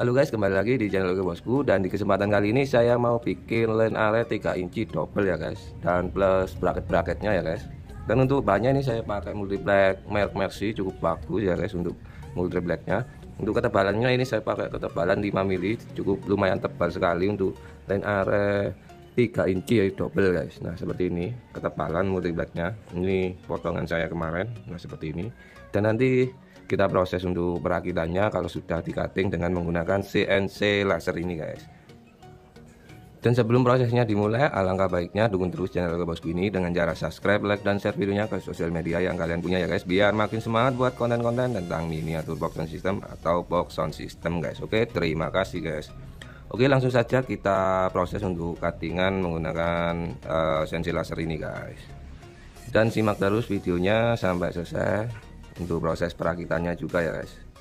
Halo guys, kembali lagi di channel Oke Bosku, dan di kesempatan kali ini saya mau bikin line array 3 inci double ya guys, dan plus bracket-bracketnya ya guys. Dan untuk bahannya ini saya pakai multi-black merk Mercy, cukup bagus ya guys untuk multi-blacknya. Untuk ketebalannya ini saya pakai ketebalan 5 mm, cukup lumayan tebal sekali untuk line array 3 inci ya double guys. Nah seperti ini ketebalan multi-blacknya, ini potongan saya kemarin, nah seperti ini. Dan nanti kita proses untuk perakitannya kalau sudah di-cutting dengan menggunakan CNC laser ini guys. Dan sebelum prosesnya dimulai, alangkah baiknya dukung terus channel Oke Bosku ini dengan cara subscribe, like, dan share videonya ke sosial media yang kalian punya ya guys, biar makin semangat buat konten-konten tentang miniatur box sound system atau box sound system guys. Oke, terima kasih guys. Oke, langsung saja kita proses untuk cuttingan menggunakan CNC laser ini guys. Dan simak terus videonya sampai selesai untuk proses perakitannya juga ya guys.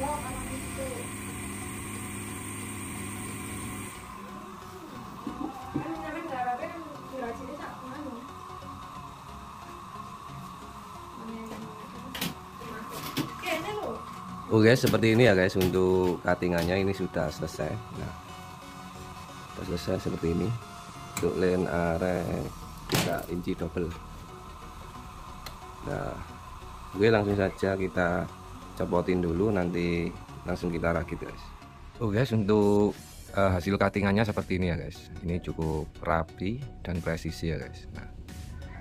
vlog anak itu. Kan jangan nggak apa-apa kan nggak jadi tak kemana. Oke, seperti ini ya guys, untuk cuttingannya ini sudah selesai. Nah, sudah selesai seperti ini. Untuk line array 3 inci double. Nah, oke langsung saja kita copotin dulu, nanti langsung kita rakit guys. Oke guys, untuk hasil cuttingannya seperti ini ya guys. Ini cukup rapi dan presisi ya guys. Nah,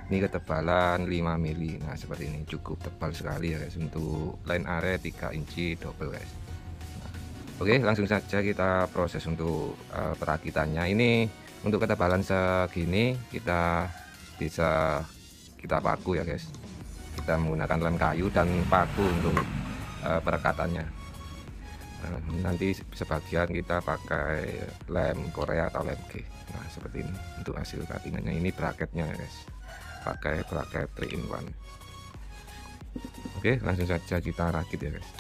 ini ketebalan 5 mili. Nah, seperti ini cukup tebal sekali ya guys untuk line array 3 inci double guys. Nah, oke, langsung saja kita proses untuk perakitannya. Ini untuk ketebalan segini kita bisa kita paku ya guys. Kita menggunakan lem kayu dan paku untuk perekatannya. Nah, nanti sebagian kita pakai lem Korea atau lem G. Nah, seperti ini untuk hasil cuttingannya. Ini bracketnya ya guys, pakai bracket 3 in 1. Oke, langsung saja kita rakit ya guys.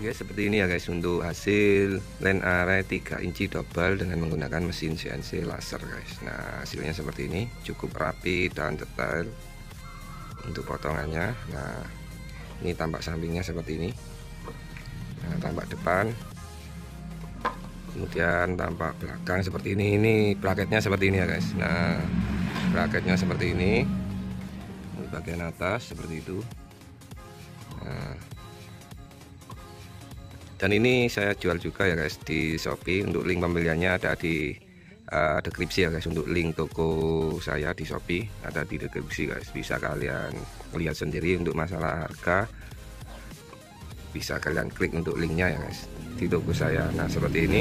Oke, seperti ini ya guys untuk hasil line array 3 inci double dengan menggunakan mesin CNC laser guys. Nah hasilnya seperti ini, cukup rapi dan detail untuk potongannya. Nah ini tampak sampingnya seperti ini, nah tampak depan, kemudian tampak belakang seperti ini. Ini bracketnya seperti ini ya guys. Nah bracketnya seperti ini di bagian atas seperti itu. Nah dan ini saya jual juga ya guys di Shopee. Untuk link pembeliannya ada di deskripsi ya guys. Untuk link toko saya di Shopee ada di deskripsi guys, bisa kalian lihat sendiri. Untuk masalah harga bisa kalian klik untuk linknya ya guys di toko saya. Nah seperti ini,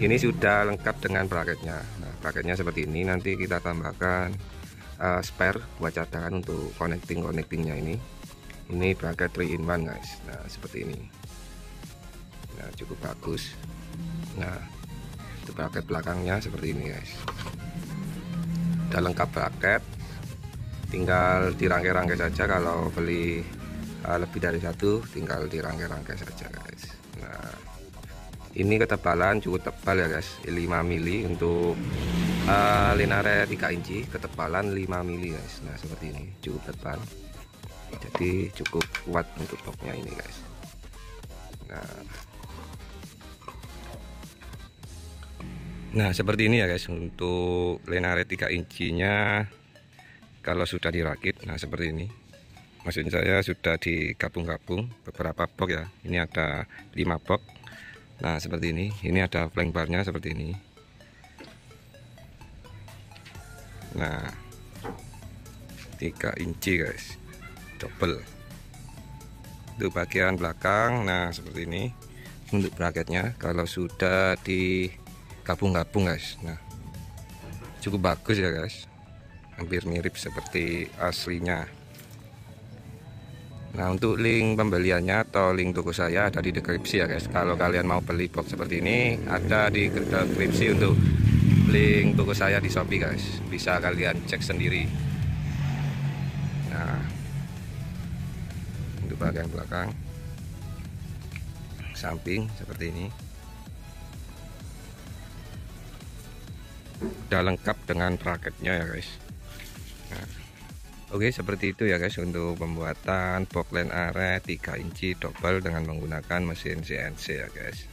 ini sudah lengkap dengan bracketnya. Nah bracketnya seperti ini, nanti kita tambahkan spare buat cadangan untuk connectingnya ini bracket 3 in 1 guys. Nah seperti ini. Nah, cukup bagus. Nah itu bracket belakangnya seperti ini guys, udah lengkap bracket, tinggal dirangkai-rangkai saja. Kalau beli lebih dari satu tinggal dirangkai-rangkai saja guys. Nah ini ketebalan cukup tebal ya guys, 5 mili untuk line array 3 inci ketebalan 5 mili guys. Nah seperti ini cukup tebal, jadi cukup kuat untuk bloknya ini guys. Nah seperti ini ya guys untuk line array 3 incinya kalau sudah dirakit. Nah seperti ini, maksud saya sudah digabung-gabung beberapa box ya. Ini ada 5 box. Nah seperti ini, ini ada flank barnya seperti ini. Nah 3 inci guys double untuk bagian belakang. Nah seperti ini untuk bracketnya kalau sudah di gabung-gabung guys. Nah cukup bagus ya guys, hampir mirip seperti aslinya. Nah untuk link pembeliannya atau link toko saya ada di deskripsi ya guys. Kalau kalian mau beli box seperti ini ada di deskripsi untuk link toko saya di Shopee guys, bisa kalian cek sendiri. Nah untuk bagian belakang samping seperti ini, udah lengkap dengan bracketnya ya guys. Nah, oke, seperti itu ya guys untuk pembuatan box line array 3 inci double dengan menggunakan mesin CNC ya guys.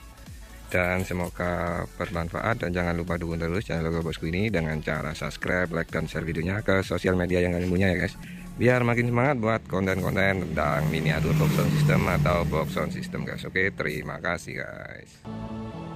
Dan semoga bermanfaat, dan jangan lupa dukung terus channel Oke Bosku ini dengan cara subscribe, like, dan share videonya ke sosial media yang kalian punya ya guys, biar makin semangat buat konten-konten tentang miniatur box sound system atau box sound system guys. Oke, terima kasih guys.